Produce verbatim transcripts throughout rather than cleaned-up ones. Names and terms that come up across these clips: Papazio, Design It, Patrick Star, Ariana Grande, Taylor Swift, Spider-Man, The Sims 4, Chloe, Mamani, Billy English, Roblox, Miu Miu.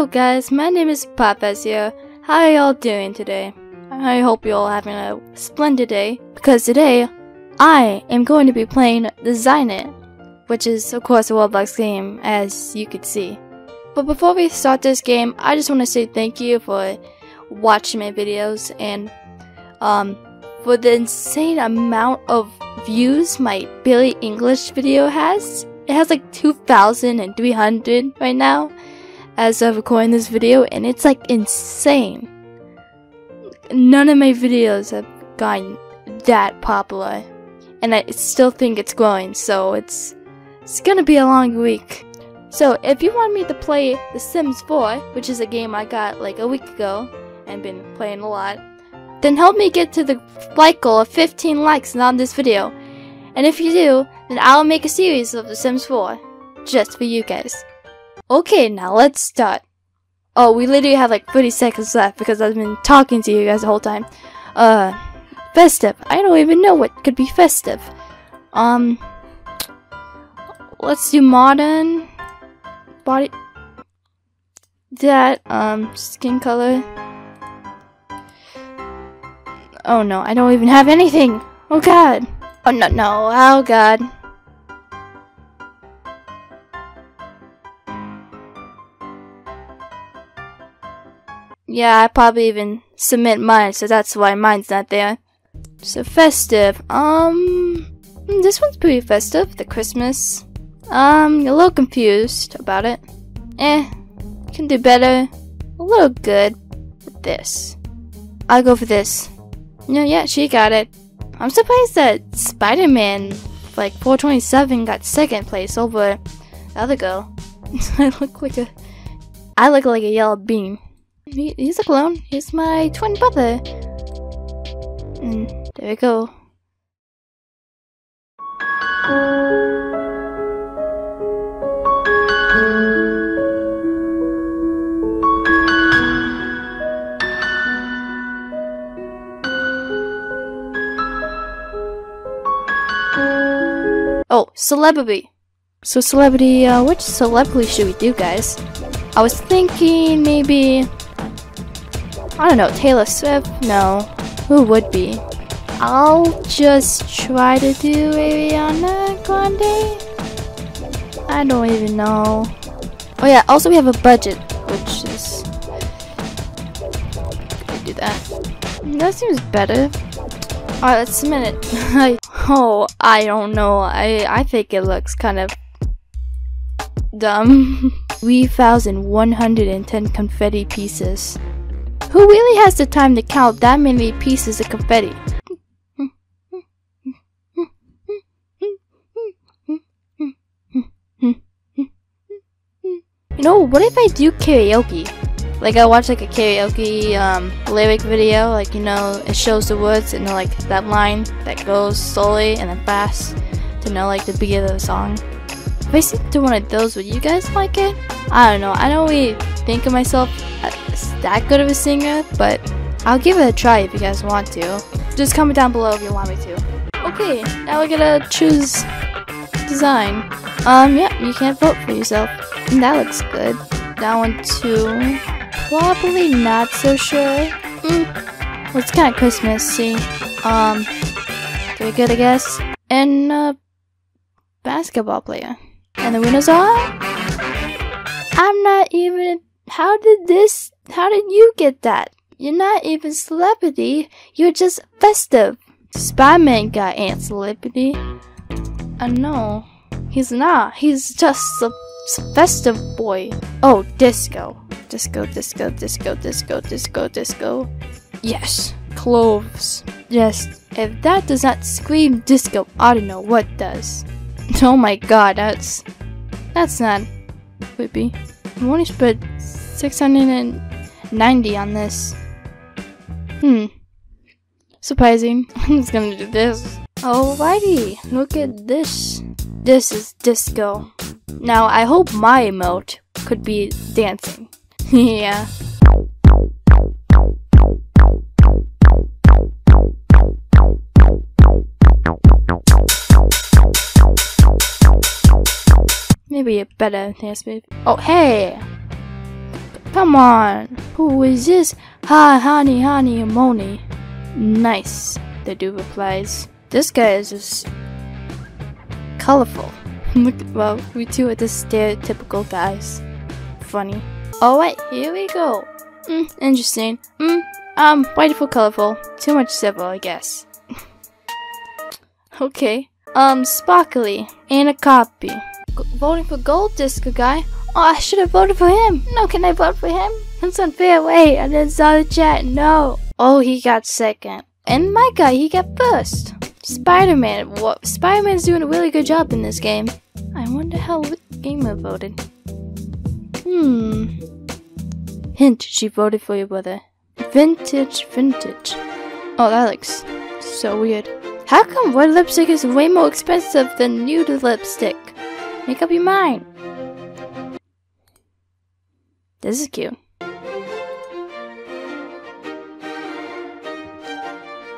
Hello guys, my name is Papazio. How are y'all doing today? I hope you're all having a splendid day, because today I am going to be playing Design It, which is of course a Roblox game, as you could see. But before we start this game, I just want to say thank you for watching my videos and um, for the insane amount of views my Billy English video has. It has like two thousand three hundred right now, as of recording this video, and it's like insane. None of my videos have gotten that popular, and I still think it's growing, so it's it's gonna be a long week. So if you want me to play The Sims four, which is a game I got like a week ago and been playing a lot, then help me get to the like goal of fifteen likes on this video. And if you do, then I'll make a series of The Sims four just for you guys. Okay, now let's start. Oh, we literally have like thirty seconds left because I've been talking to you guys the whole time. Uh, festive. I don't even know what could be festive. Um, let's do modern. Body. That, um, skin color. Oh no, I don't even have anything. Oh god. Oh no, no. Oh god. Yeah, I probably even submit mine, so that's why mine's not there. So festive, um... this one's pretty festive, the Christmas. Um, a little confused about it. Eh, can do better. A little good with this. I'll go for this. No, yeah, she got it. I'm surprised that Spider-Man, like, four twenty-seven got second place over the other girl. I look like a... I look like a yellow bean. He, he's a clone. He's my twin brother. And there we go. Oh, celebrity. So celebrity, uh, which celebrity should we do, guys? I was thinking maybe... I don't know, Taylor Swift? No. Who would be? I'll just try to do Ariana Grande? I don't even know. Oh yeah, also we have a budget, which is... I'll do that. That seems better. Alright, let's submit it. Oh, I don't know. I, I think it looks kind of... dumb. three thousand one hundred ten confetti pieces. Who really has the time to count that many pieces of confetti? You know, what if I do karaoke? Like I watch like a karaoke um, lyric video, like you know, it shows the words and like that line that goes slowly and then fast to know like the beat of the song. If I sit to one of those, would you guys like it? I don't know, I don't really think of myself that good of a singer, but I'll give it a try if you guys want to. Just comment down below if you want me to. Okay, now we're gonna choose design. Um, yeah, you can't vote for yourself. That looks good. That one too. Probably not so sure. Mm. Well, it's kind of Christmassy. Um, pretty good, I guess. And uh, basketball player. And the winners are. I'm not even. How did this, how did you get that? You're not even celebrity, you're just festive. Spider-Man got Aunt Celebrity. I uh, know, he's not, he's just a festive boy. Oh, disco. Disco, disco, disco, disco, disco, disco. Yes, cloves. Yes, if that does not scream disco, I don't know what does. Oh my god, that's, that's not creepy. I want to put six hundred ninety on this. Hmm. Surprising. I'm just gonna do this. Alrighty. Look at this. This is disco. Now, I hope my emote could be dancing. Yeah. Maybe a better dance move. Oh, hey! Come on. Who is this? Hi, honey, honey, money. Nice, the dude replies. This guy is just colorful. Well, we two are the stereotypical guys. Funny. Alright, here we go. Mm, interesting. Mm, um, white for colorful. Too much civil, I guess. Okay. Um, sparkly. And a copy. G voting for gold disco guy? Oh, I should have voted for him. No, can I vote for him? That's unfair. Wait, I didn't saw the chat. No. Oh, he got second. And my guy, he got first. Spider-Man. Spider-Man's doing a really good job in this game. I wonder how gamer voted. Hmm. Hint, she voted for your brother. Vintage, vintage. Oh, that looks so weird. How come red lipstick is way more expensive than nude lipstick? Make up your mind. This is cute.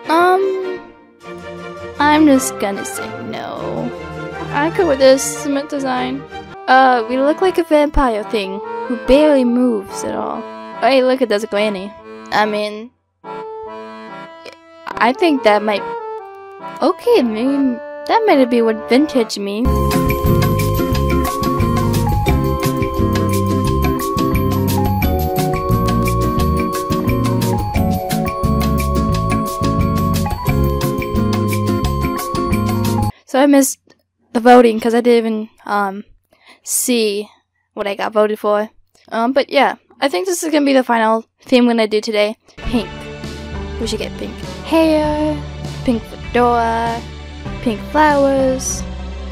Um, I'm just gonna say no. I go with this cement design. Uh, we look like a vampire thing who barely moves at all. Hey, look, it does a granny. I mean, I think that might. Okay, I mean, that might be what vintage means. So I missed the voting because I didn't even um, see what I got voted for. Um, but yeah, I think this is going to be the final theme we're going to do today. Pink. We should get pink hair, pink fedora, pink flowers,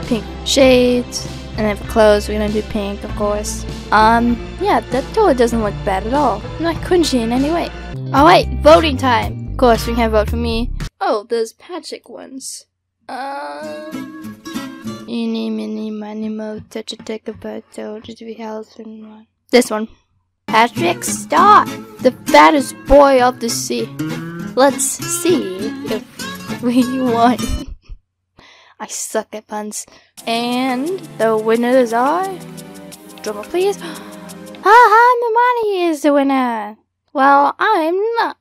pink shades, and then for clothes we're going to do pink, of course. Um, yeah, that totally doesn't look bad at all. Not cringy in any way. Alright, voting time! Of course, we can vote for me. Oh, there's Patrick ones. Um, eeny, mini, miny, mo, touch a tick a butt, just be housed in one. This one. Patrick Star! The fattest boy of the sea. Let's see if we won. I suck at puns. And the winners are. Drummer, please. Haha, Mamani is the winner! Well, I'm not.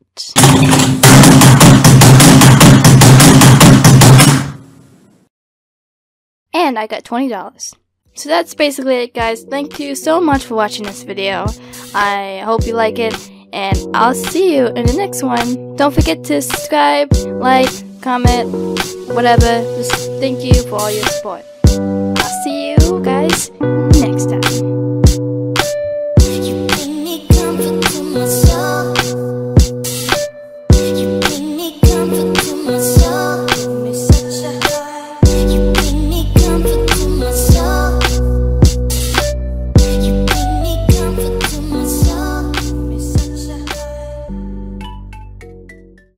And I got twenty dollars. So that's basically it, guys. Thank you so much for watching this video. I hope you like it, and I'll see you in the next one. Don't forget to subscribe, like, comment, whatever. Just thank you for all your support.